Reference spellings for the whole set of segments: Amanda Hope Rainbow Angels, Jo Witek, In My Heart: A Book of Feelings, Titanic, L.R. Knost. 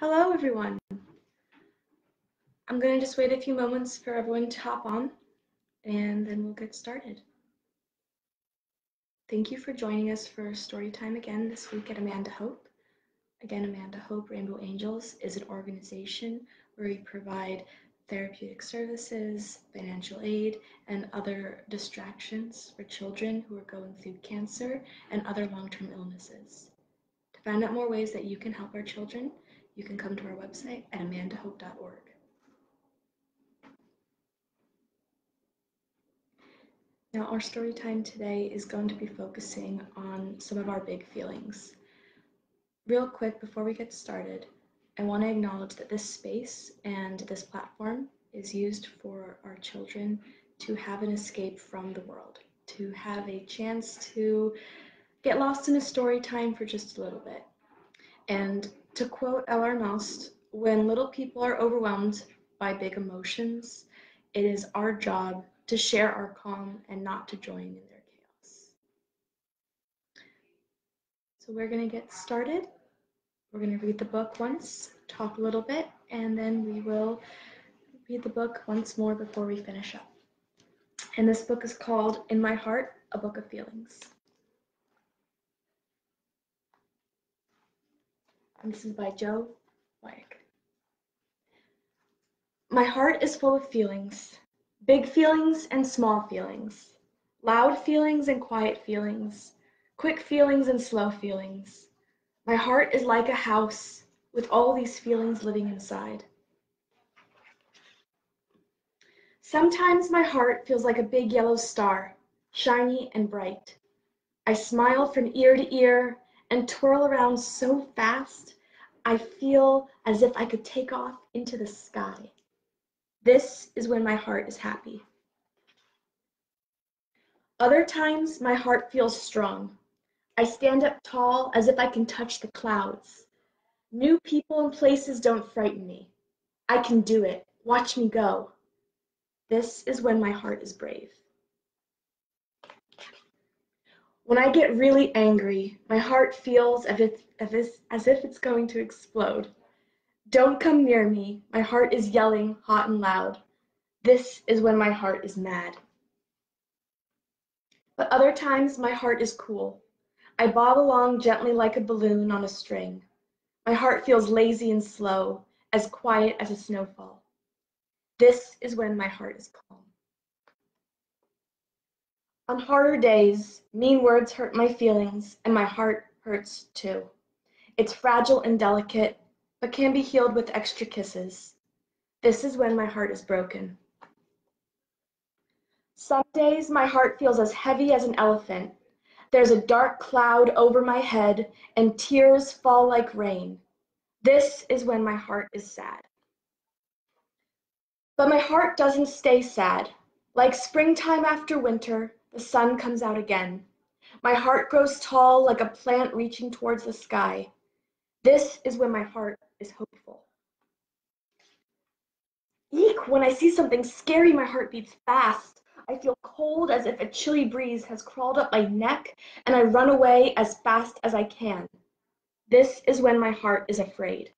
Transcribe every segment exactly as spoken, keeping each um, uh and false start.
Hello, everyone. I'm going to just wait a few moments for everyone to hop on, and then we'll get started. Thank you for joining us for story time again this week at Amanda Hope. Again, Amanda Hope Rainbow Angels is an organization where we provide therapeutic services, financial aid, and other distractions for children who are going through cancer and other long-term illnesses. To find out more ways that you can help our children, you can come to our website at amanda hope dot org. Now, our story time today is going to be focusing on some of our big feelings. Real quick, before we get started, I want to acknowledge that this space and this platform is used for our children to have an escape from the world, to have a chance to get lost in a story time for just a little bit. And to quote L R Knost, when little people are overwhelmed by big emotions, it is our job to share our calm and not to join in their chaos. So we're going to get started. We're going to read the book once, talk a little bit, and then we will read the book once more before we finish up. And this book is called In My Heart: A Book of Feelings. And this is by Jo Witek. My heart is full of feelings, big feelings and small feelings, loud feelings and quiet feelings, quick feelings and slow feelings. My heart is like a house with all these feelings living inside. Sometimes my heart feels like a big yellow star, shiny and bright. I smile from ear to ear and twirl around so fast, I feel as if I could take off into the sky. This is when my heart is happy. Other times my heart feels strong. I stand up tall as if I can touch the clouds. New people and places don't frighten me. I can do it. Watch me go. This is when my heart is brave. When I get really angry, my heart feels as if, as if it's going to explode. Don't come near me. My heart is yelling hot and loud. This is when my heart is mad. But other times, my heart is cool. I bob along gently like a balloon on a string. My heart feels lazy and slow, as quiet as a snowfall. This is when my heart is calm. On harder days, mean words hurt my feelings, and my heart hurts too. It's fragile and delicate, but can be healed with extra kisses. This is when my heart is broken. Some days, my heart feels as heavy as an elephant. There's a dark cloud over my head, and tears fall like rain. This is when my heart is sad. But my heart doesn't stay sad. Like springtime after winter, the sun comes out again. My heart grows tall like a plant reaching towards the sky. This is when my heart is hopeful. Eek, when I see something scary, my heart beats fast. I feel cold as if a chilly breeze has crawled up my neck, and I run away as fast as I can. This is when my heart is afraid.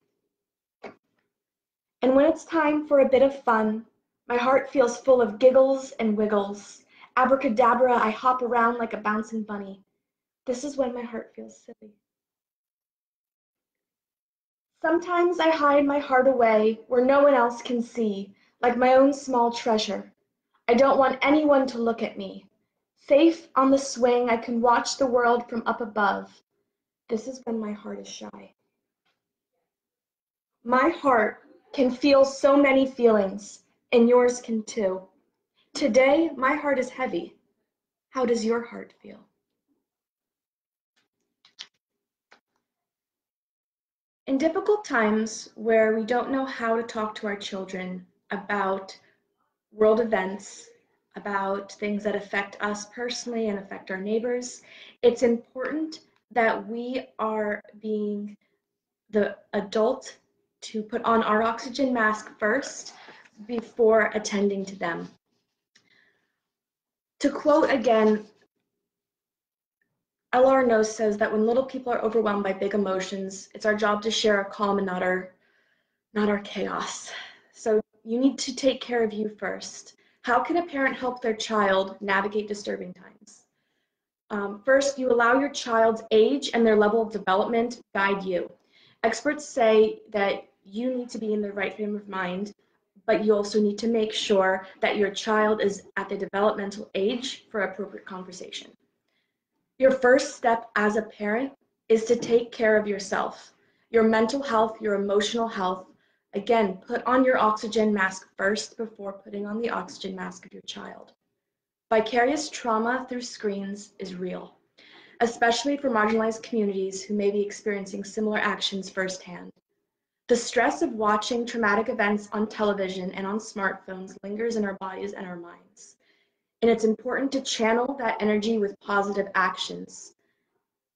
And when it's time for a bit of fun, my heart feels full of giggles and wiggles. Abracadabra, I hop around like a bouncing bunny. This is when my heart feels silly. Sometimes I hide my heart away where no one else can see, like my own small treasure. I don't want anyone to look at me. Safe on the swing, I can watch the world from up above. This is when my heart is shy. My heart can feel so many feelings, and yours can too. Today, my heart is heavy. How does your heart feel? In difficult times where we don't know how to talk to our children about world events, about things that affect us personally and affect our neighbors, it's important that we are being the adult to put on our oxygen mask first before attending to them. To quote again, L R Knost says that when little people are overwhelmed by big emotions, it's our job to share our calm and not our not our chaos. So you need to take care of you first. How can a parent help their child navigate disturbing times? Um, first, you allow your child's age and their level of development guide you. Experts say that you need to be in the right frame of mind, but you also need to make sure that your child is at the developmental age for appropriate conversation. Your first step as a parent is to take care of yourself, your mental health, your emotional health. Again, put on your oxygen mask first before putting on the oxygen mask of your child. Vicarious trauma through screens is real, especially for marginalized communities who may be experiencing similar actions firsthand. The stress of watching traumatic events on television and on smartphones lingers in our bodies and our minds. And it's important to channel that energy with positive actions.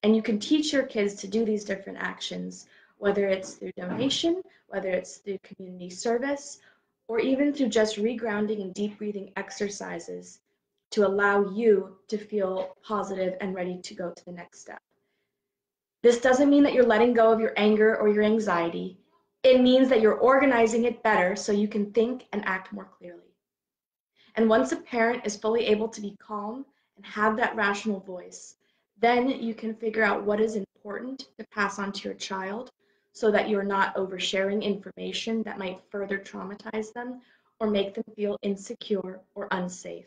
And you can teach your kids to do these different actions, whether it's through donation, whether it's through community service, or even through just regrounding and deep breathing exercises to allow you to feel positive and ready to go to the next step. This doesn't mean that you're letting go of your anger or your anxiety. It means that you're organizing it better so you can think and act more clearly. And once a parent is fully able to be calm and have that rational voice, then you can figure out what is important to pass on to your child, so that you're not oversharing information that might further traumatize them or make them feel insecure or unsafe.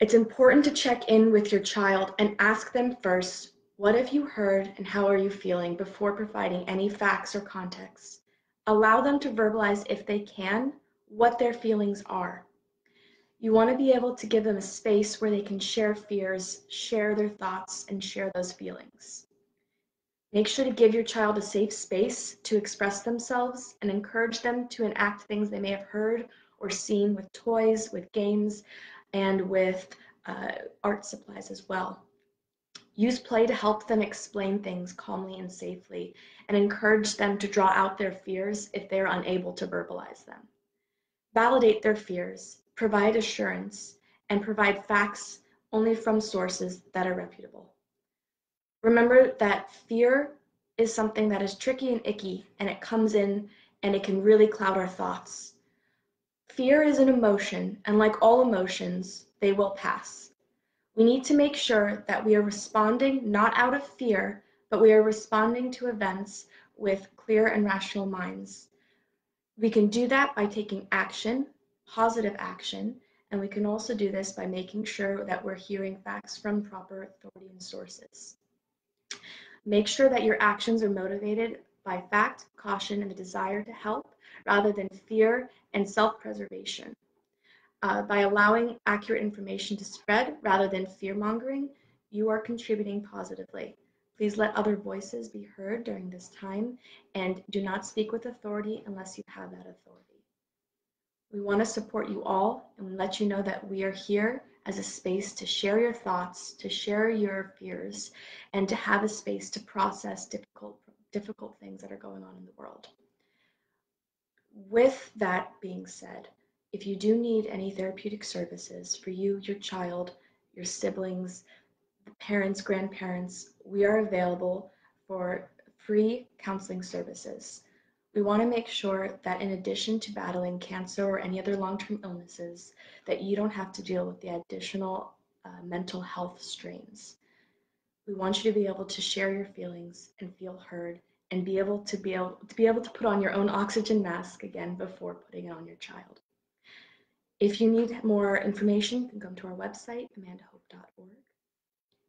It's important to check in with your child and ask them first, what have you heard and how are you feeling, before providing any facts or context. Allow them to verbalize, if they can, what their feelings are. You want to be able to give them a space where they can share fears, share their thoughts, and share those feelings. Make sure to give your child a safe space to express themselves and encourage them to enact things they may have heard or seen with toys, with games, and with uh, art supplies as well. Use play to help them explain things calmly and safely, and encourage them to draw out their fears if they are unable to verbalize them. Validate their fears, provide assurance, and provide facts only from sources that are reputable. Remember that fear is something that is tricky and icky, and it comes in and it can really cloud our thoughts. Fear is an emotion, and like all emotions, they will pass. We need to make sure that we are responding not out of fear, but we are responding to events with clear and rational minds. We can do that by taking action, positive action, and we can also do this by making sure that we're hearing facts from proper authority and sources. Make sure that your actions are motivated by fact, caution, and the desire to help, rather than fear and self-preservation. Uh, by allowing accurate information to spread rather than fear-mongering, you are contributing positively. Please let other voices be heard during this time, and do not speak with authority unless you have that authority. We want to support you all, and we let you know that we are here as a space to share your thoughts, to share your fears, and to have a space to process difficult, difficult things that are going on in the world. With that being said, if you do need any therapeutic services for you, your child, your siblings, parents, grandparents, we are available for free counseling services. We want to make sure that in addition to battling cancer or any other long-term illnesses, that you don't have to deal with the additional uh, mental health strains. We want you to be able to share your feelings and feel heard, and be able to be able to be able to put on your own oxygen mask again before putting it on your child. If you need more information, you can come to our website, amanda hope dot org.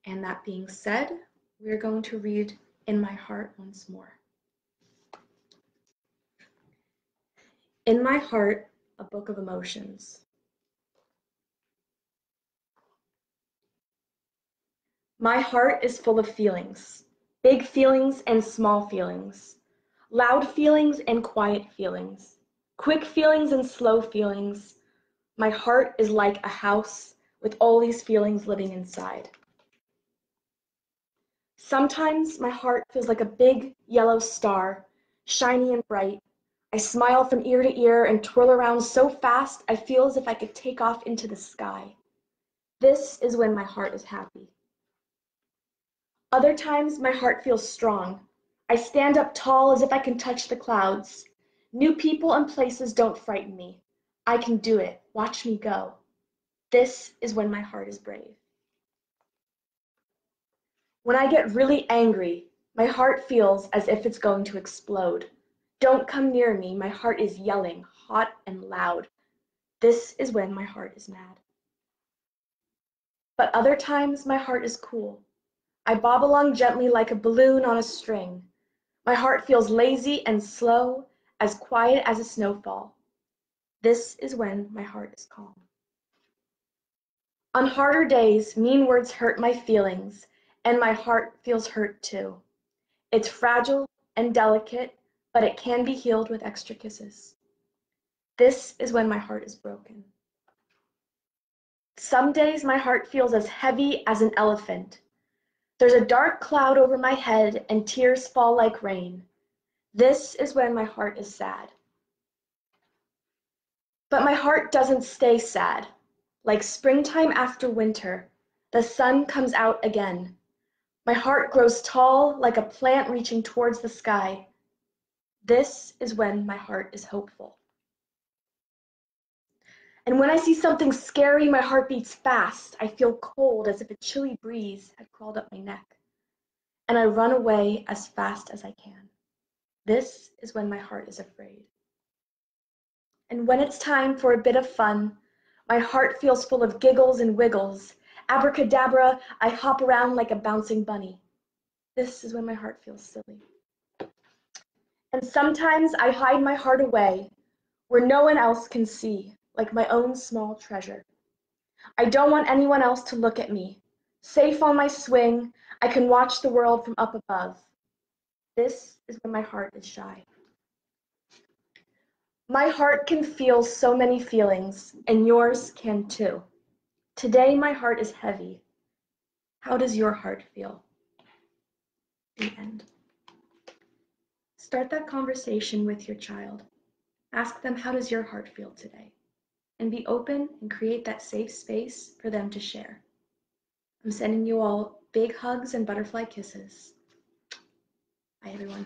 And that being said, we're going to read In My Heart once more. In My Heart, a Book of Emotions. My heart is full of feelings, big feelings and small feelings, loud feelings and quiet feelings, quick feelings and slow feelings. My heart is like a house with all these feelings living inside. Sometimes my heart feels like a big yellow star, shiny and bright. I smile from ear to ear and twirl around so fast I feel as if I could take off into the sky. This is when my heart is happy. Other times my heart feels strong. I stand up tall as if I can touch the clouds. New people and places don't frighten me. I can do it. Watch me go. This is when my heart is brave. When I get really angry, my heart feels as if it's going to explode. Don't come near me. My heart is yelling, hot and loud. This is when my heart is mad. But other times, my heart is cool. I bob along gently like a balloon on a string. My heart feels lazy and slow, as quiet as a snowfall. This is when my heart is calm. On harder days, mean words hurt my feelings, and my heart feels hurt too. It's fragile and delicate, but it can be healed with extra kisses. This is when my heart is broken. Some days my heart feels as heavy as an elephant. There's a dark cloud over my head and tears fall like rain. This is when my heart is sad. But my heart doesn't stay sad. Like springtime after winter, the sun comes out again. My heart grows tall like a plant reaching towards the sky. This is when my heart is hopeful. And when I see something scary, my heart beats fast. I feel cold as if a chilly breeze had crawled up my neck. And I run away as fast as I can. This is when my heart is afraid. And when it's time for a bit of fun, my heart feels full of giggles and wiggles. Abracadabra, I hop around like a bouncing bunny. This is when my heart feels silly. And sometimes I hide my heart away where no one else can see, like my own small treasure. I don't want anyone else to look at me. Safe on my swing, I can watch the world from up above. This is when my heart is shy. My heart can feel so many feelings, and yours can too. Today, my heart is heavy. How does your heart feel? The end. Start that conversation with your child. Ask them, how does your heart feel today? And be open and create that safe space for them to share. I'm sending you all big hugs and butterfly kisses. Bye, everyone.